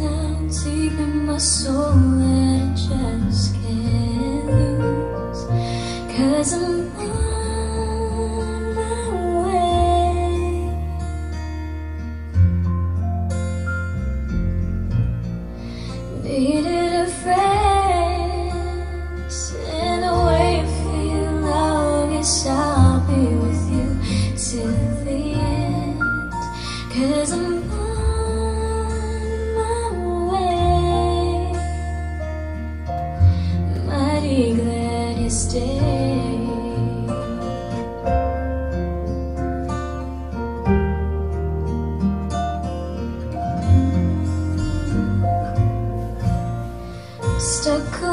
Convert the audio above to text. Stuck